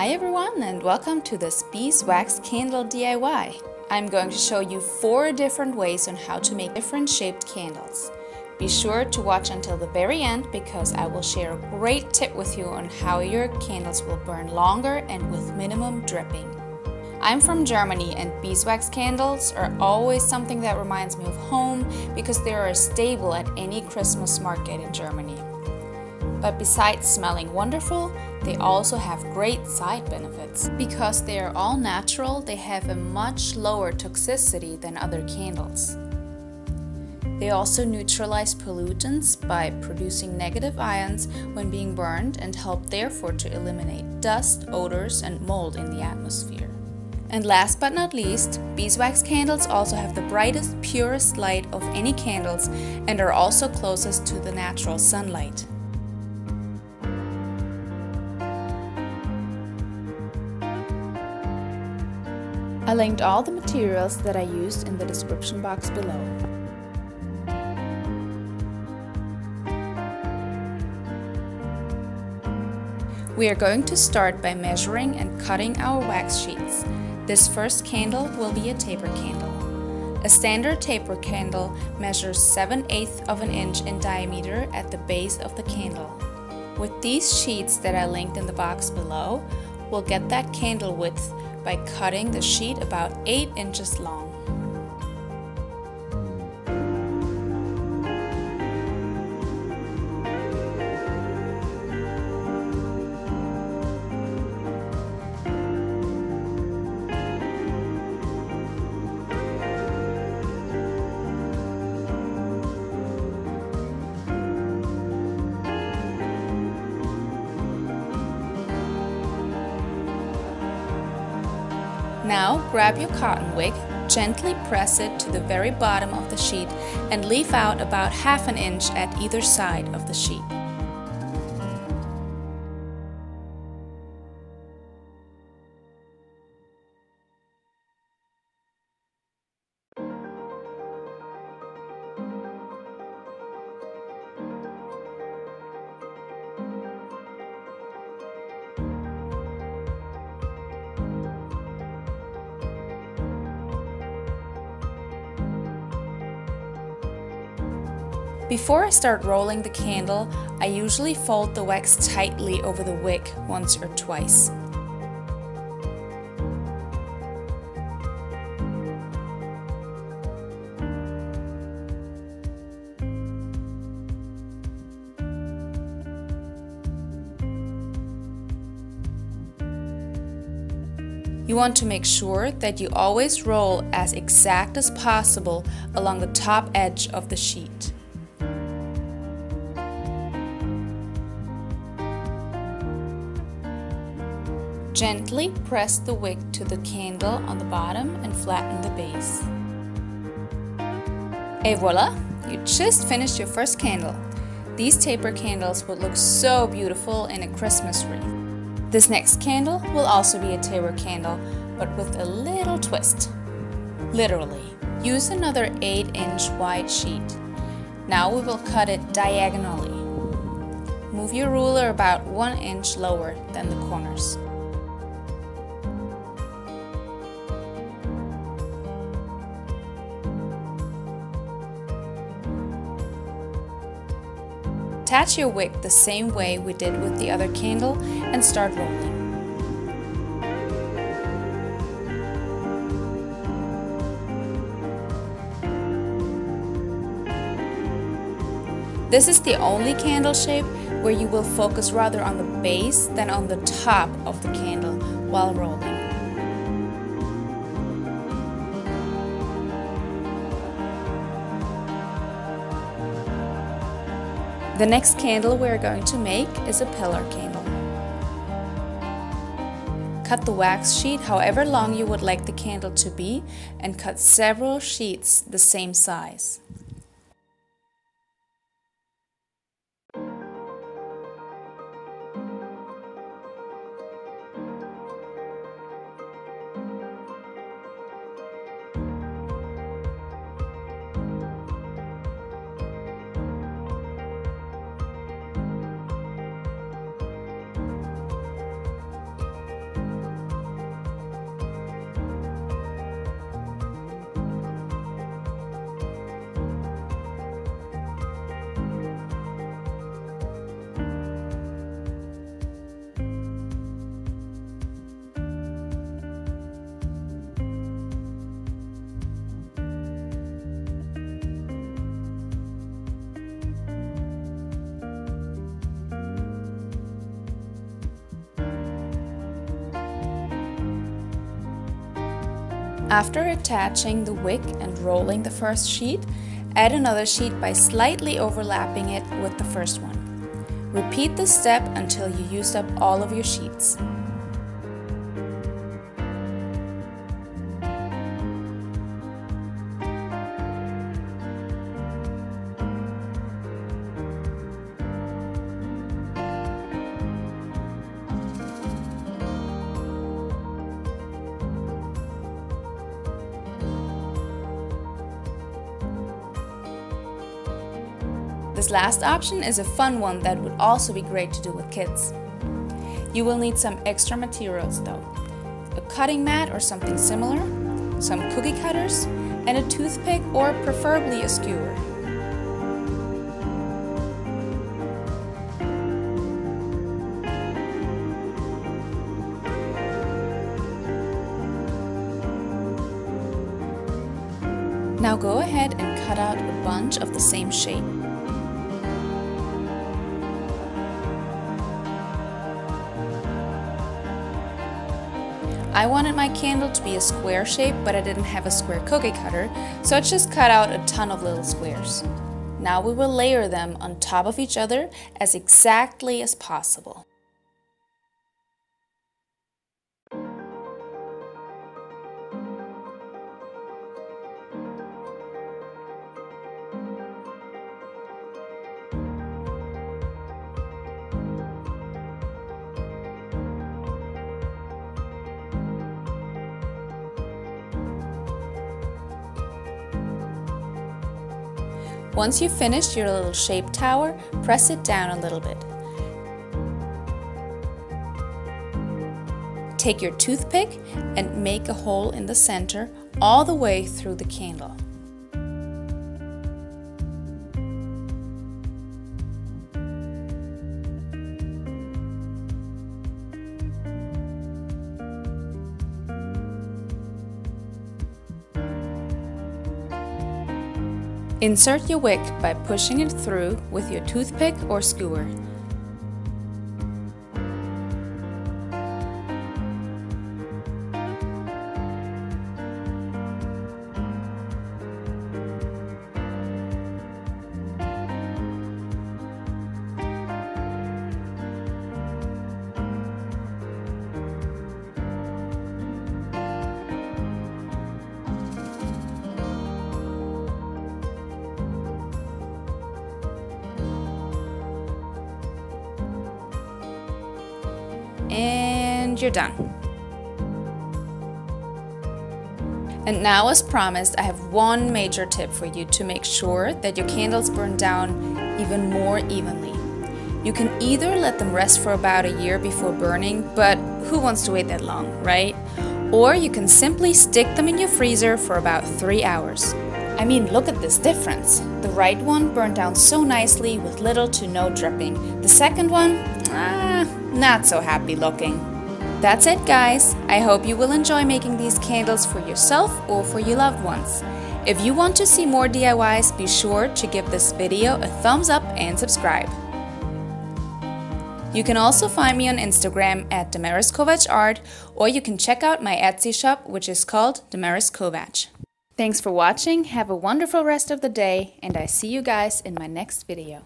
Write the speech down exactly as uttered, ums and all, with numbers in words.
Hi everyone, and welcome to this beeswax candle D I Y. I'm going to show you four different ways on how to make different shaped candles. Be sure to watch until the very end because I will share a great tip with you on how your candles will burn longer and with minimum dripping. I'm from Germany, and beeswax candles are always something that reminds me of home because they are a staple at any Christmas market in Germany. But besides smelling wonderful, they also have great side benefits. Because they are all natural, they have a much lower toxicity than other candles. They also neutralize pollutants by producing negative ions when being burned and help therefore to eliminate dust, odors, and mold in the atmosphere. And last but not least, beeswax candles also have the brightest, purest light of any candles and are also closest to the natural sunlight. I linked all the materials that I used in the description box below. We are going to start by measuring and cutting our wax sheets. This first candle will be a taper candle. A standard taper candle measures seven eighths of an inch in diameter at the base of the candle. With these sheets that I linked in the box below, we'll get that candle width by cutting the sheet about eight inches long. Now grab your cotton wick, gently press it to the very bottom of the sheet and leave out about half an inch at either side of the sheet. Before I start rolling the candle, I usually fold the wax tightly over the wick once or twice. You want to make sure that you always roll as exact as possible along the top edge of the sheet. Gently press the wick to the candle on the bottom and flatten the base. Et voila! You just finished your first candle. These taper candles would look so beautiful in a Christmas wreath. This next candle will also be a taper candle, but with a little twist. Literally. Use another eight inch wide sheet. Now we will cut it diagonally. Move your ruler about one inch lower than the corners. Attach your wick the same way we did with the other candle and start rolling. This is the only candle shape where you will focus rather on the base than on the top of the candle while rolling. The next candle we are going to make is a pillar candle. Cut the wax sheet however long you would like the candle to be and cut several sheets the same size. After attaching the wick and rolling the first sheet, add another sheet by slightly overlapping it with the first one. Repeat this step until you used up all of your sheets. This last option is a fun one that would also be great to do with kids. You will need some extra materials though. A cutting mat or something similar, some cookie cutters, and a toothpick or preferably a skewer. Now go ahead and cut out a bunch of the same shape. I wanted my candle to be a square shape, but I didn't have a square cookie cutter, so I just cut out a ton of little squares. Now we will layer them on top of each other as exactly as possible. Once you've finished your little shape tower, press it down a little bit. Take your toothpick and make a hole in the center all the way through the candle. Insert your wick by pushing it through with your toothpick or skewer. And you're done. And now, as promised, I have one major tip for you to make sure that your candles burn down even more evenly. You can either let them rest for about a year before burning, but who wants to wait that long, right? Or you can simply stick them in your freezer for about three hours. I mean, look at this difference. The right one burned down so nicely with little to no dripping. The second one, ah, not so happy looking. That's it, guys. I hope you will enjoy making these candles for yourself or for your loved ones. If you want to see more D I Ys, be sure to give this video a thumbs up and subscribe. You can also find me on Instagram at Damaris Kovac Art, or you can check out my Etsy shop, which is called Damaris Kovac. Thanks for watching, have a wonderful rest of the day, and I see you guys in my next video.